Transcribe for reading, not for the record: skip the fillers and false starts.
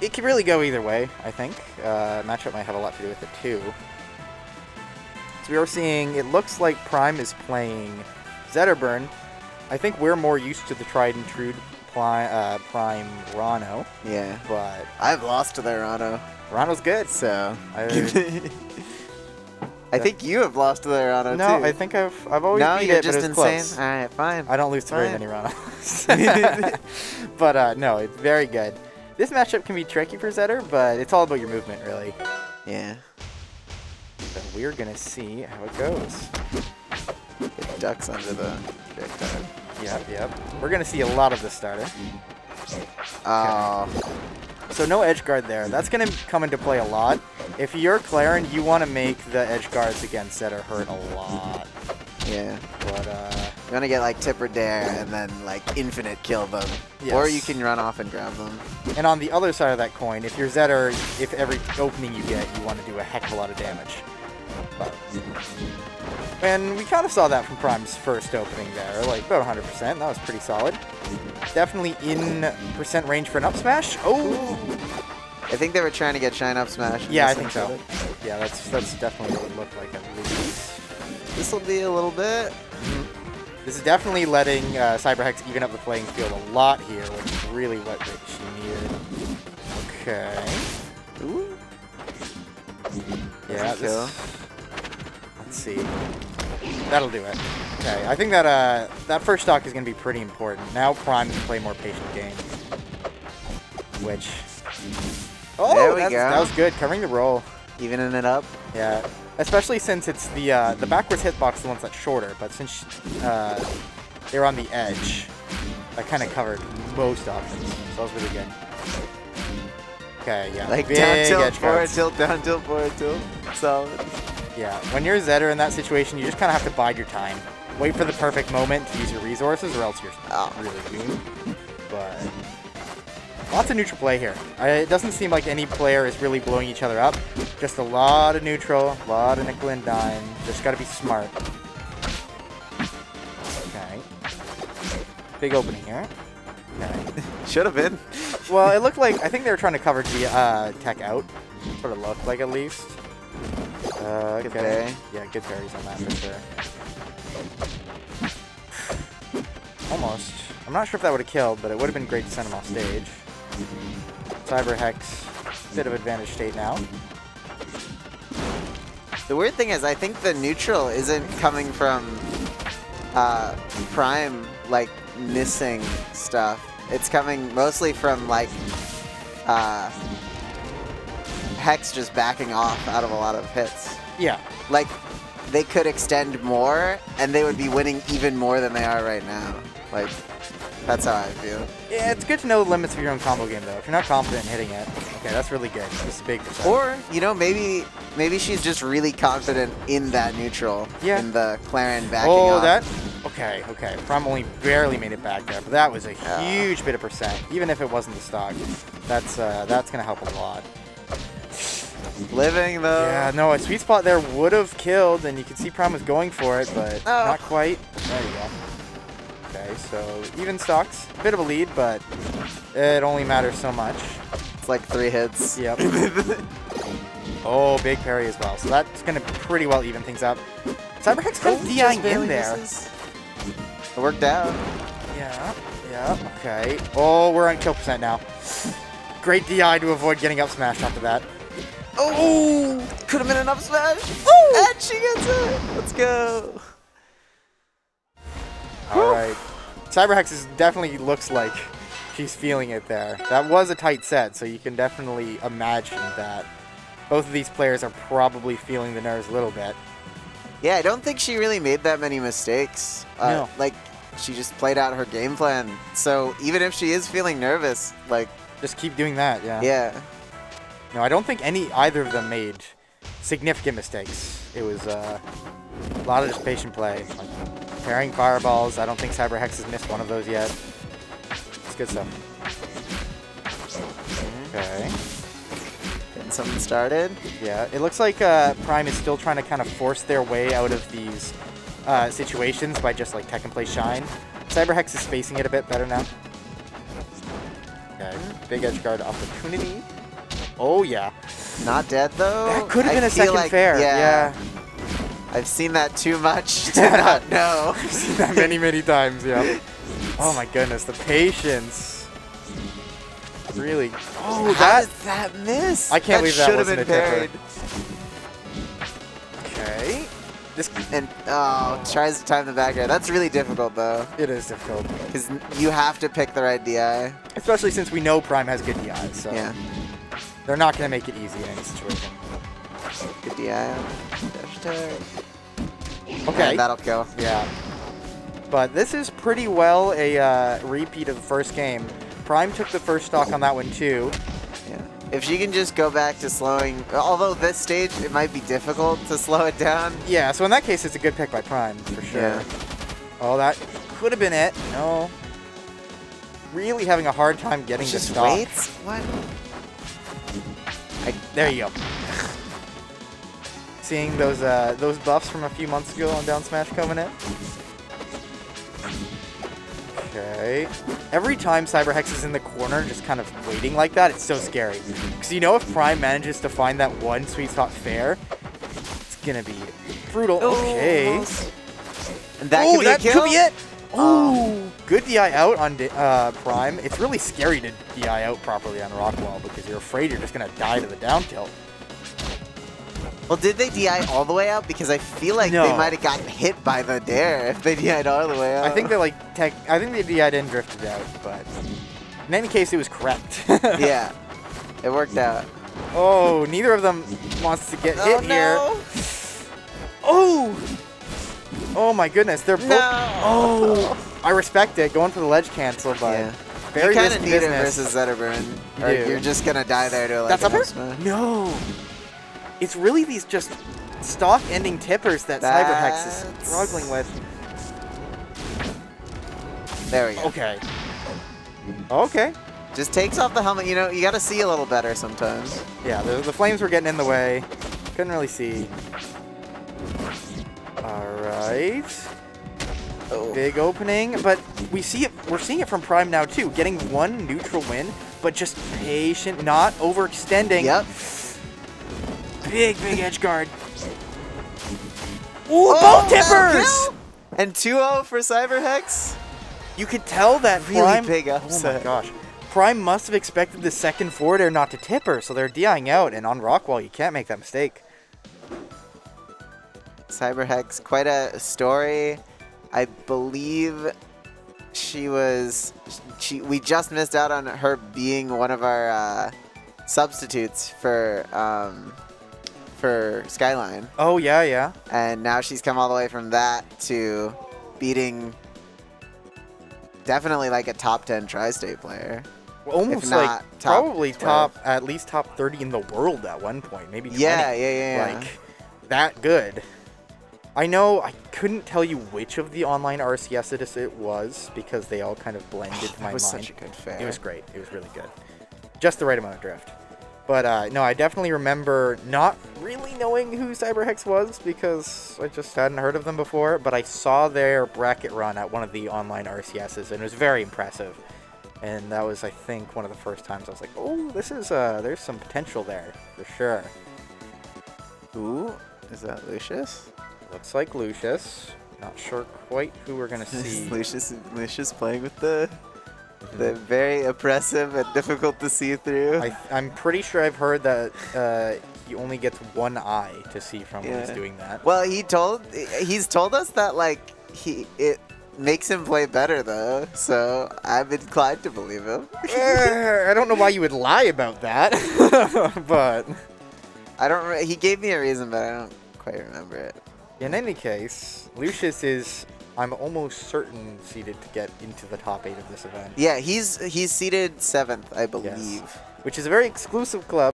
It could really go either way, I think. Matchup might have a lot to do with it, too. So we are seeing, it looks like Prime is playing Zetterburn. I think we're more used to the tried and true Prime Ranno. Yeah. But I've lost to their Ranno. Ranno's good. So I think you have lost to their Ranno, too. No, I think I've always beat it, but it's close. No, you're just insane. All right, fine. I don't lose to very many Rannos. But no, it's very good. This matchup can be tricky for Zetter, but it's all about your movement, really. Yeah. So we're going to see how it goes. It ducks under the big time. Yep, yep. We're going to see a lot of the starter. So no edge guard there. That's going to come into play a lot. If you're Clairen, you want to make the edge guards against Zetter hurt a lot. Yeah. But, you want to get, like, tip or dare and then, like, infinite kill them. Yes. Or you can run off and grab them. And on the other side of that coin, if you're Zetter, if every opening you get, you want to do a heck of a lot of damage. But, and we kind of saw that from Prime's first opening there, like, about 100%. That was pretty solid. Definitely in percent range for an up smash. Oh! I think they were trying to get shine up smash. Yeah, I think so. Yeah, that's definitely what it looked like, I believe. This will be a little bit. This is definitely letting Cyberhex even up the playing field a lot here, which is really what she needed. Okay. Ooh. Yeah, let's see. That'll do it. Okay, I think that that first stock is going to be pretty important. Now Prime can play more patient games. Which... Oh, there we go. That was good. Covering the roll. Evening it up. Yeah. Especially since it's the backwards hitbox, the ones that's shorter, but since they're on the edge, that kind of covered most options, so that was really good. Okay, yeah. Like down tilt, forward tilt, down tilt, forward tilt. So. Yeah, when you're Zetter in that situation, you just kind of have to bide your time. Wait for the perfect moment to use your resources, or else you're really doomed. But lots of neutral play here. It doesn't seem like any player is really blowing each other up. Just a lot of neutral, a lot of nickel and dime. Just gotta be smart. Okay. Big opening here. Okay. Should have been. Well, it looked like, I think they were trying to cover the tech out. Sort of looked like, at least. Okay. Good parry. Yeah, good parries on that for sure. Almost. I'm not sure if that would have killed, but it would have been great to send him off stage. Cyberhex, bit of advantage state now. The weird thing is, I think the neutral isn't coming from Prime, like, missing stuff. It's coming mostly from, like, Hex just backing off out of a lot of hits. Yeah. Like, they could extend more, and they would be winning even more than they are right now. Like... That's how I feel. Yeah, it's good to know the limits of your own combo game, though. If you're not confident in hitting it, okay, that's really good. This is big. Or, you know, maybe she's just really confident in that neutral. Yeah. In the Clairen backing off. That? Okay, okay. Prime only barely made it back there, but that was a huge bit of percent, even if it wasn't the stock. That's going to help a lot. Living, though. Yeah, no, a sweet spot there would have killed, and you could see Prime was going for it, but not quite. There you go. Okay, so even stocks, bit of a lead, but it only matters so much. It's like 3 hits. Yep. Big parry as well. So that's going to pretty well even things up. Cyberhex kind of DIing in there. It worked out. Yeah, yeah, okay. Oh, we're on kill percent now. Great DI to avoid getting up smashed after that. Oh, could have been an up smash. Oh, and she gets it. Let's go. Alright. Cyberhex definitely looks like she's feeling it there. That was a tight set, so you can definitely imagine that both of these players are probably feeling the nerves a little bit. Yeah, I don't think she really made that many mistakes. No. Like, she just played out her game plan. So even if she is feeling nervous, like... Just keep doing that, yeah. Yeah. No, I don't think either of them made significant mistakes. It was a lot of just patient play. Like, pairing fireballs. I don't think Cyberhex has missed one of those yet. It's good stuff. Okay. Getting something started. Yeah, it looks like Prime is still trying to kind of force their way out of these situations by just like tech and play shine. Cyberhex is spacing it a bit better now. Okay. big edgeguard opportunity. Oh, yeah. Not dead, though. That could have been a second fair. Yeah. I've seen that too much to not know. I've seen that many, many times, yeah. Oh, my goodness. The patience. Really. Oh, how did that miss? I can't believe that wasn't a tipper. Okay. Oh, tries to time the back air. That's really difficult, though. It is difficult. Because you have to pick the right DI. Especially since we know Prime has good DIs, so. Yeah. They're not going to make it easy in any situation. Good DI. Dash attack. Okay. And that'll go. Yeah. But this is pretty well a repeat of the first game. Prime took the first stock on that one, too. Yeah. If she can just go back to slowing... Although this stage, it might be difficult to slow it down. Yeah, so in that case, it's a good pick by Prime, for sure. Yeah. Oh, that could have been it. No. Really having a hard time getting the stock. Waits? What? There you go. Seeing those buffs from a few months ago on down smash coming in. Okay. Every time Cyberhex is in the corner, just kind of waiting like that, it's so scary. Because you know if Prime manages to find that one sweet spot fair, it's gonna be brutal. Okay. And that could be a kill. Could be it. Oh, good DI out on Prime. It's really scary to DI out properly on Rockwell because you're afraid you're just gonna die to the down tilt. Well, did they DI all the way out? Because I feel like they might have gotten hit by the dare if they DI'd all the way out. I think they DI'd and drifted out, but in any case, it was correct. Yeah, it worked out. Oh, neither of them wants to get hit here. Oh, oh my goodness, they're both. Oh, I respect it. Going for the ledge cancel, but very risky business. You kind of need it versus Zetterburn, or you're just gonna die there to like. That's upper? No. It's really these just stock-ending tippers that Cyberhex is struggling with. There we go. Okay. Okay. Just takes off the helmet. You know, you got to see a little better sometimes. Yeah, the flames were getting in the way. Couldn't really see. All right. Big opening, but we see it. We're seeing it from Prime now too. Getting one neutral win, but just patient, not overextending. Yep. Big edge guard. Ooh, both tippers! No. And 2-0 for Cyberhex. You could tell that really Prime, big upset. Oh my gosh. Prime must have expected the second forward air not to tipper, so they're DI'ing out, and on Rockwell, you can't make that mistake. Cyberhex, quite a story. I believe she was... we just missed out on her being one of our substitutes for Skyline. Oh, yeah, yeah. And now she's come all the way from that to beating definitely like a top 10 tri-state player. Well, almost like top probably 12. At least top 30 in the world at one point, maybe 20. Yeah. Like, that good. I know I couldn't tell you which of the online RCS it was because they all kind of blended to my mind. It was such a good fair. It was great. It was really good. Just the right amount of drift. But no, I definitely remember not really knowing who Cyberhex was because I just hadn't heard of them before, but I saw their bracket run at one of the online RCSs, and it was very impressive. And that was, I think, one of the first times I was like, oh, this is, there's some potential there, for sure. Ooh, is that Lucius? Looks like Lucius. Not sure quite who we're gonna see. Lucius playing with the... They're very oppressive and difficult to see through. I'm pretty sure I've heard that he only gets one eye to see from when he's doing that. Well, he's told us that like it makes him play better though, so I'm inclined to believe him. I don't know why you would lie about that, but I don't. He gave me a reason, but I don't quite remember it. In any case, Lucius is. I'm almost certain seeded to get into the top 8 of this event. Yeah, he's seeded 7th, I believe. Yes. Which is a very exclusive club.